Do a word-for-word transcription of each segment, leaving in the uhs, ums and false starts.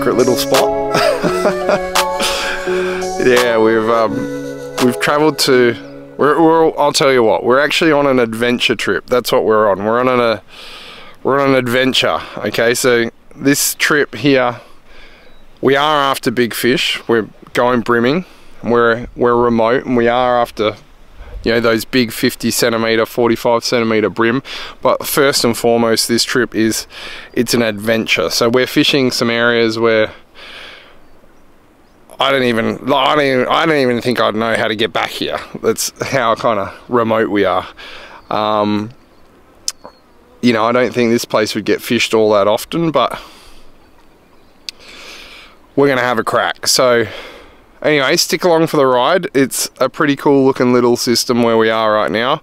secret little spot. Yeah, we've um, we've travelled to. We're, we're. I'll tell you what. We're actually on an adventure trip. That's what we're on. We're on an, a. We're on an adventure. Okay, so this trip here, we are after big fish. We're going brimming. We're we're remote, and we are after, you know, those big fifty centimeter, forty-five centimeter brim. But first and foremost, this trip is, it's an adventure. So we're fishing some areas where I don't even, I don't even, I don't even think I'd know how to get back here. That's how kind of remote we are. Um, you know, I don't think this place would get fished all that often, but we're gonna have a crack. So anyway, stick along for the ride. It's a pretty cool looking little system where we are right now.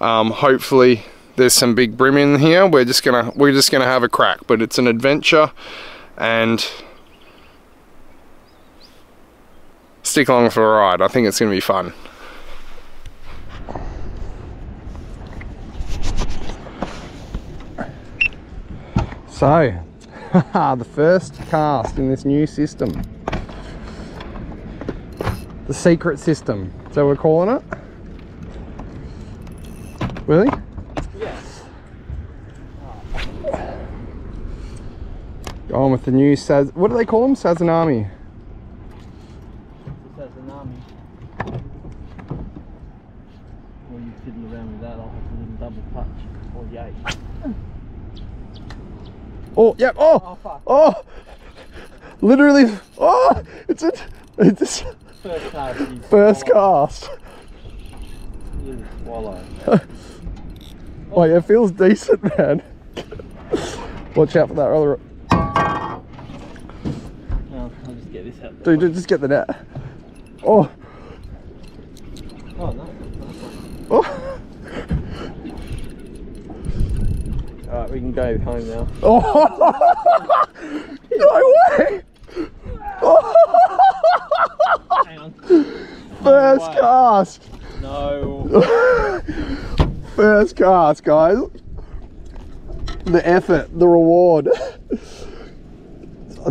Um, hopefully there's some big brim in here. We're just gonna we're just gonna have a crack, but it's an adventure, and stick along for the ride. I think it's gonna be fun. So, the first cast in this new system. The secret system, is that what we're calling it? Really? Yes. Going with the new Saz... What do they call them? Sazanami. It's a Sazanami. Well, you're fiddling around with that, I'll have to do double touch. Or yay. Oh, yeah, oh! Oh, oh! Literally, oh! It's a... It's just... First cast. First cast. You swallow. Oh, yeah, it feels decent, man. Watch out for that roller. No, I'll just get this out. Dude, dude, just get the net. Oh. Oh, no. Oh. Alright, we can go home now. Oh. No way. Oh. Hang on. First no cast! No. First cast, guys. The effort, the reward. I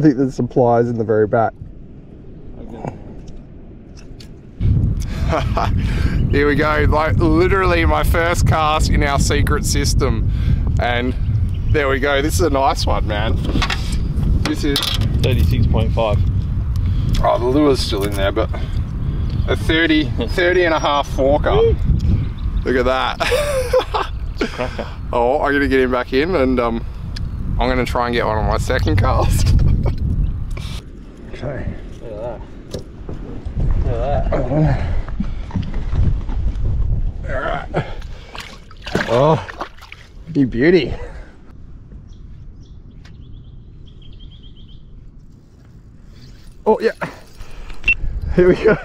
think there's some pliers in the very back. Okay. Here we go. Like, literally my first cast in our secret system. And there we go. This is a nice one, man. This is thirty-six point five. Oh, the lure's still in there, but a thirty and a half forker. Look at that. It's a cracker. Oh, I'm going to get him back in, and um, I'm going to try and get one on my second cast. Okay. Look at that. Look at that. All right. Oh, you beauty. Oh, yeah. Here we go.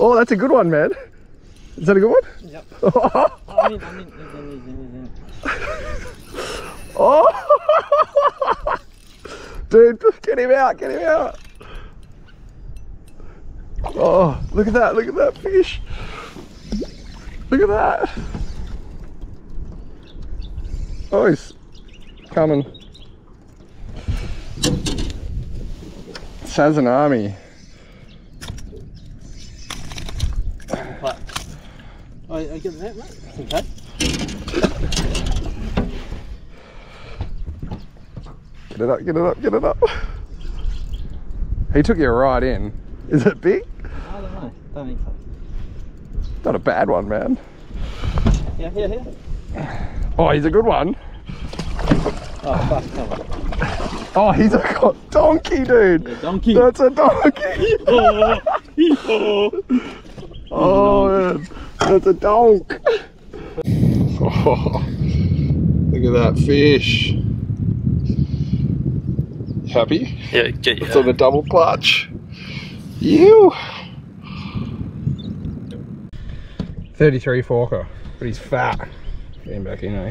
Oh, that's a good one, man. Is that a good one? Yep. Oh, I'm in, I'm in, I'm in, I'm in. Oh. Dude, get him out, get him out. Oh, look at that, look at that fish. Look at that. Oh, he's coming. Sazanami. I get the net, mate. Okay. Get it up, get it up, get it up. He took you right in. Is it big? I don't know. Don't think so. Not a bad one, man. Yeah, here, here. Oh, he's a good one. Oh, fuck, come on. Oh, he's a donkey, dude. Yeah, donkey. That's a donkey. Oh, oh. Oh man, that's a donk. Oh, look at that fish. Happy? Yeah, get you. It's on a double clutch. You. thirty-three forker, but he's fat. Get him back in, eh?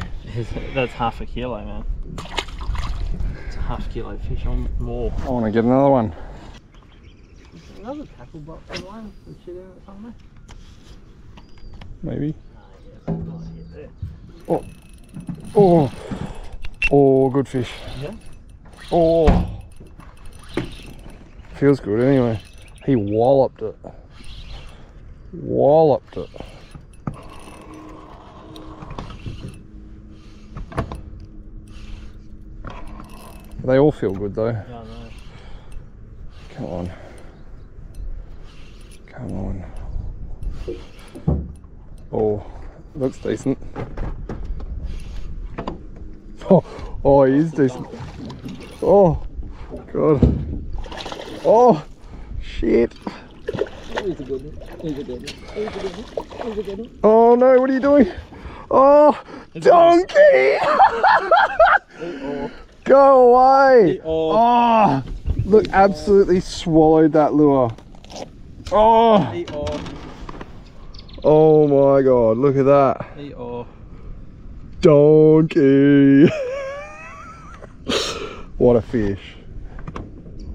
That's half a kilo, man. Half kilo fish on more. I want to get another one. Another tackle box online and shit out somewhere. Maybe. Uh, yeah, oh, oh, oh, good fish. Yeah. Oh, feels good anyway. He walloped it. Walloped it. They all feel good though. No, no. Come on. Come on. Oh, looks decent. Oh, oh, he is decent. Oh, God. Oh, shit. He's a good one. He's a good one. He's a good one. He's a good one. Oh, no, what are you doing? Oh, donkey! Uh-oh. Go away! Uh-oh. Oh, look, uh-oh. Absolutely swallowed that lure. Oh! Uh-oh. Oh my God, look at that. Uh-oh. Donkey! What a fish.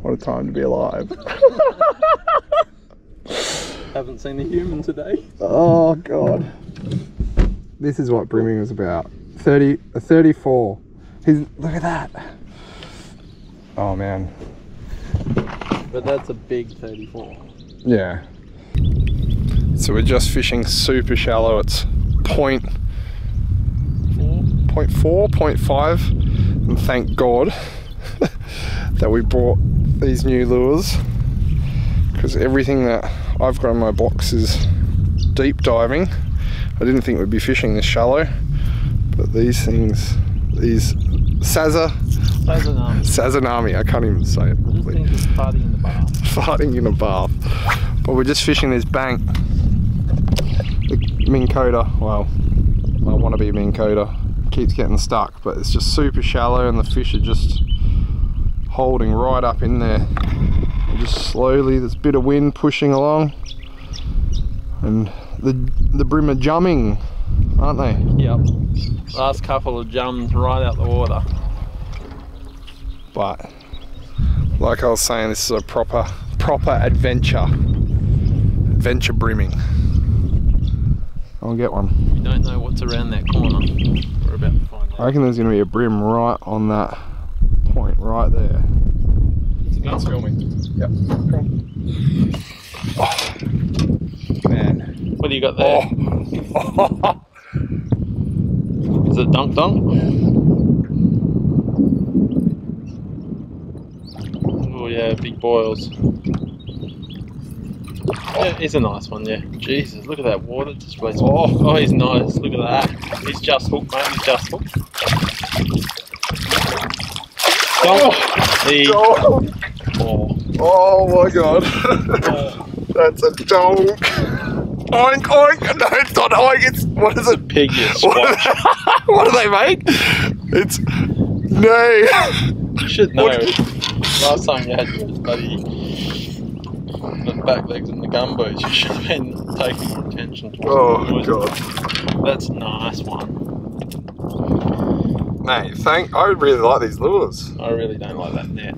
What a time to be alive. Haven't seen a human today. Oh God. This is what brimming was about. thirty, thirty-four. He's, look at that. Oh man. But that's a big thirty-four. Yeah. So we're just fishing super shallow. It's point, point four, point five. And thank God that we brought these new lures, because everything that I've got in my box is deep diving. I didn't think we'd be fishing this shallow, but these things, these Saza, Sazanami, Sazanami, I can't even say it properly. I just think it's farting in the bath. Farting in a bath. But we're just fishing this bank. The Min Kota, well, I want to be Min Kota, keeps getting stuck, but it's just super shallow and the fish are just holding right up in there, and just slowly, this bit of wind pushing along, and the the brim are jumping, aren't they? Yep, last couple of jumps right out the water. But like I was saying, this is a proper proper adventure adventure brimming. I'll get one. We don't know what's around that corner. We're about to find out. I reckon there's going to be a brim right on that point right there. It's filming. Yep. Oh, man. What do you got there? Oh. Is it dunk dunk? Oh yeah, big boils. Yeah, it's a nice one, yeah. Jesus, look at that water displacement. Oh, oh, he's nice. Look at that. He's just hooked, mate. He's just hooked. Donkey. Oh. Oh. Oh my God. Oh. That's a donk. Oink, oink. No, it's not oink. It's, what is it? Pig. What, what do they make? It's, no. You should know. Last time you had your bloody the back legs and the gumbos, you should have been taking more attention to it. Oh God. That's a nice one. Mate, thank, I really like these lures. I really don't like that net.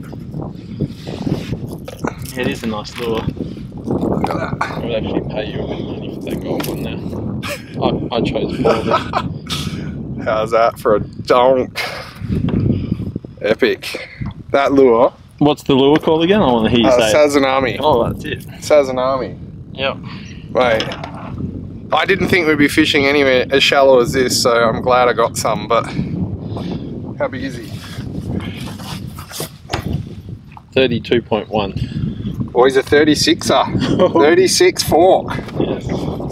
Yeah, it is a nice lure. Look at that. I would actually pay you a bit of money for that gold one now. I, I chose four of them. How's that for a donk? Epic. That lure. What's the lure called again? I want to hear you uh, say Sazanami. Oh, that's it. Sazanami. Yep. Wait. I didn't think we'd be fishing anywhere as shallow as this, so I'm glad I got some, but... How big is he? thirty-two point one. Oh, he's a thirty-sixer. thirty-six point four. Yes.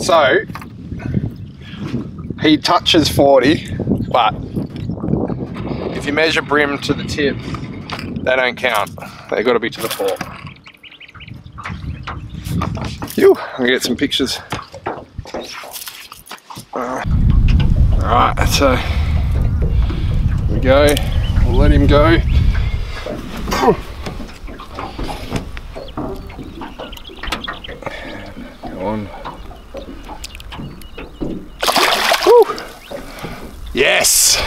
So, he touches forty, but if you measure brim to the tip, they don't count. They've got to be to the fork. Ew, I'm going to get some pictures. Uh, Alright, so... go, we'll let him go. Come on. Woo. Yes!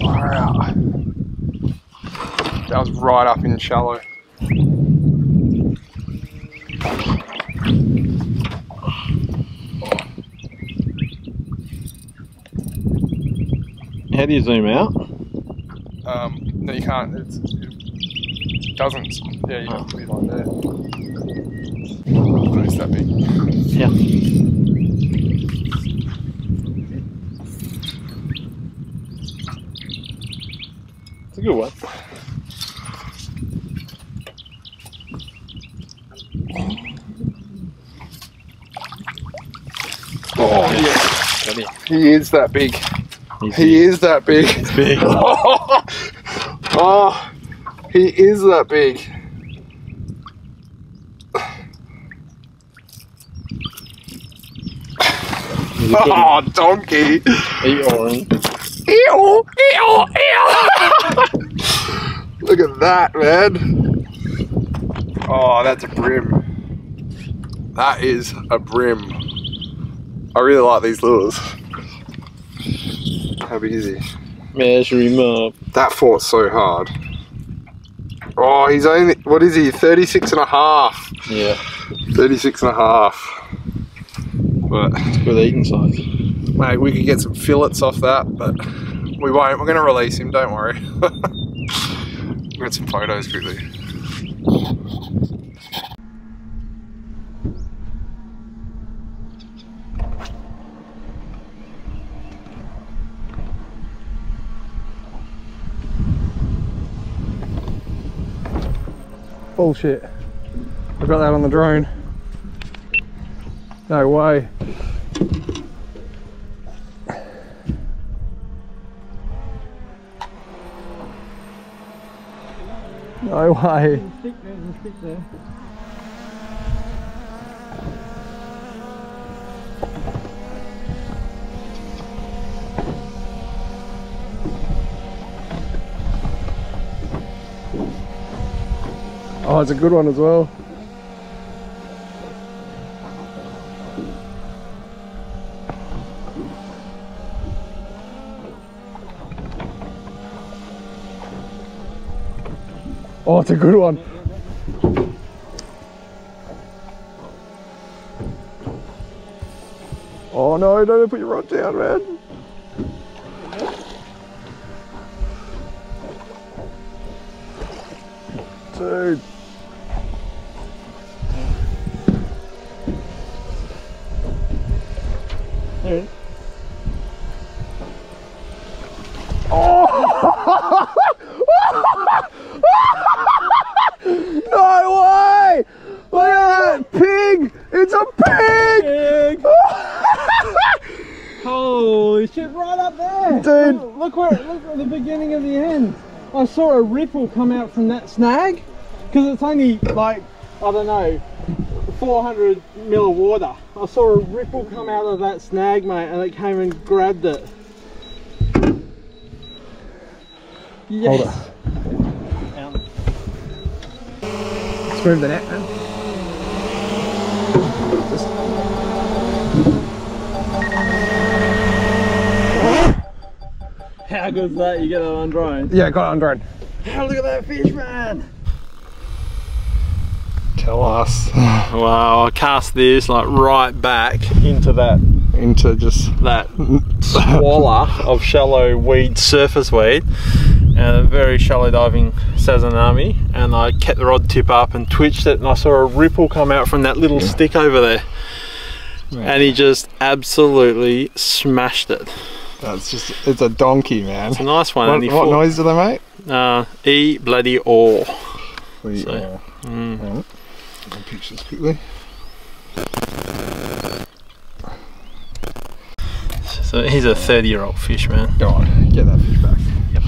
Wow. That was right up in shallow. How do you zoom out? Um, no, you can't. It's, Dozens. Yeah, you got three like there. What is that big? Yeah. It's a good one. Oh, yeah. Yeah. He is that big. He's he big. is that big. He's big. Oh. Oh, he is that big. Oh, donkey. Eeyore. Eeyore, eeyore, eeyore. Look at that, man. Oh, that's a brim. That is a brim. I really like these lures. How big is he? Measure him up. That fought so hard. Oh, he's only, what is he, thirty-six and a half? Yeah. thirty-six and a half. But it's good eating size. Mate, we could get some fillets off that, but we won't. We're going to release him, don't worry. We've got some photos quickly. Bullshit. I got that on the drone. No way. No way. There's a stick there, there's a stick there. Oh, it's a good one as well. Oh, it's a good one. Oh no, don't put your rod down, man. Dude. There. Oh! No way! Look at that pig! It's a pig! Pig. Holy shit! Right up there, dude! Look, look where! Look at the beginning of the end. I saw a ripple come out from that snag because it's only like I don't know. four hundred mil of water. I saw a ripple come out of that snag, mate, and it came and grabbed it. Yes. Hold it. Out. Let's move the net, man. Just... How good's that? You get it on drone? Yeah, I got it on drone. Oh, look at that fish, man. Tell us. Wow, I cast this like right back into that, into just that swaller of shallow weed, surface weed, and a very shallow diving Sazanami, and I kept the rod tip up and twitched it, and I saw a ripple come out from that little yeah. stick over there, man. And he just absolutely smashed it. That's just, it's a donkey, man. It's a nice one. What, and what noise do they make? Uh, e bloody awe. We, so, uh, mm. right. I'll pitch this quickly. So he's a thirty year old fish, man. Go on, get that fish back. Yep.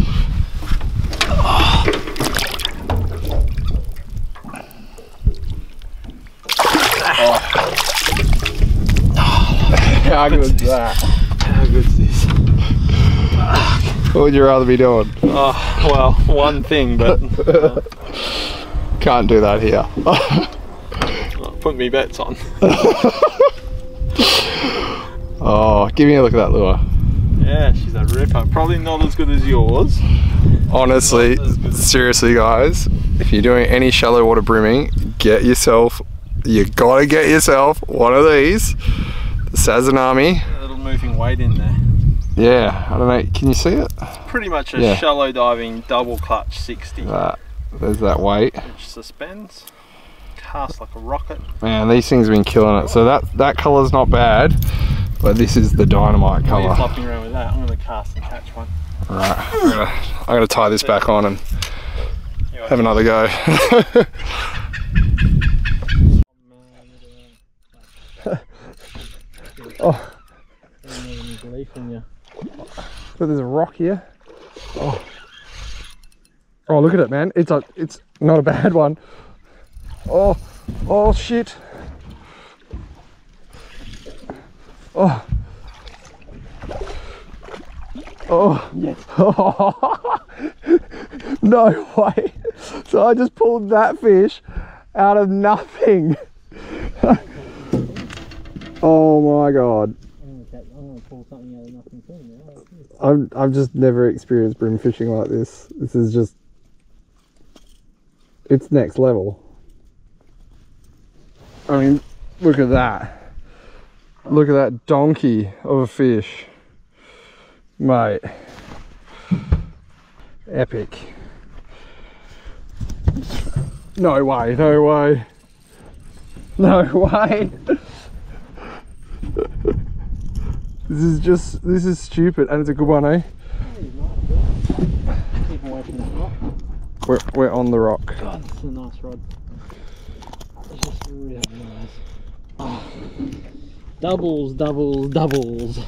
Oh. Oh, how good's that? How good's this? What would you rather be doing? Oh, well, one thing, but uh, can't do that here. Put me bets on. Oh, give me a look at that lure. Yeah, she's a ripper. Probably not as good as yours. Honestly, as seriously, guys, if you're doing any shallow water brimming, get yourself, you gotta get yourself one of these, the Sazanami. A little moving weight in there. Yeah, I don't know. Can you see it? It's pretty much a yeah. shallow diving double clutch sixty. That. There's that weight. Which suspends. Casts like a rocket. Man, these things have been killing it. So that, that colour's not bad, but this is the dynamite colour. While you're flopping around with that, I'm going to cast and catch one. Right, I'm gonna, I'm gonna tie this back on and have another go. Oh. But there's a rock here. Oh. Oh, look at it, man. It's a, it's not a bad one. Oh, oh shit. Oh. Oh, yes. Oh. No way. So I just pulled that fish out of nothing. Oh my god. I'm gonna, I'm gonna pull something out of nothing too, now. I've, I've just never experienced brim fishing like this. This is just, it's next level. I mean, look at that. Look at that donkey of a fish. Mate, epic. No way, no way, no way. This is just, this is stupid, and it's a good one, eh? Keep away from that rock. We're, we're on the rock. God, this is a nice rod. It's just really nice. Oh. Doubles, doubles, doubles.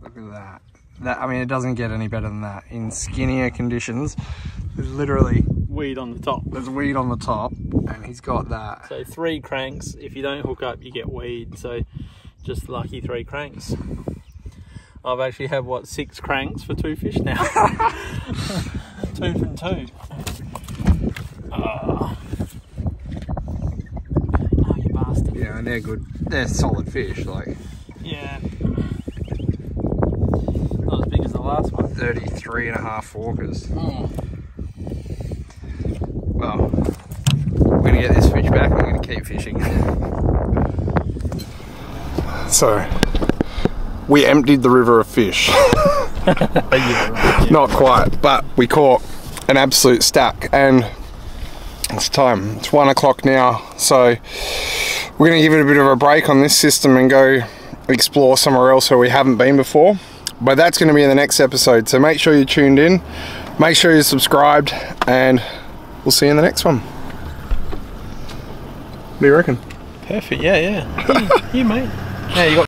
Look at that. That, I mean, it doesn't get any better than that. In skinnier conditions, there's literally weed on the top. There's weed on the top, and he's got that. So three cranks. If you don't hook up, you get weed. So just lucky three cranks. I've actually had, what, six cranks for two fish now. Two from two. Oh. Oh, you bastard. Yeah, and they're good. They're solid fish, like. Yeah. Last one. thirty-three and a half forkers. Mm. Well, we're going to get this fish back and we're going to keep fishing. So, we emptied the river of fish. Not quite, but we caught an absolute stack, and it's time. It's one o'clock now, so we're going to give it a bit of a break on this system and go explore somewhere else where we haven't been before. But that's going to be in the next episode, so make sure you're tuned in, make sure you're subscribed, and we'll see you in the next one. What do you reckon? Perfect, yeah, yeah. You, you mate. Yeah, you got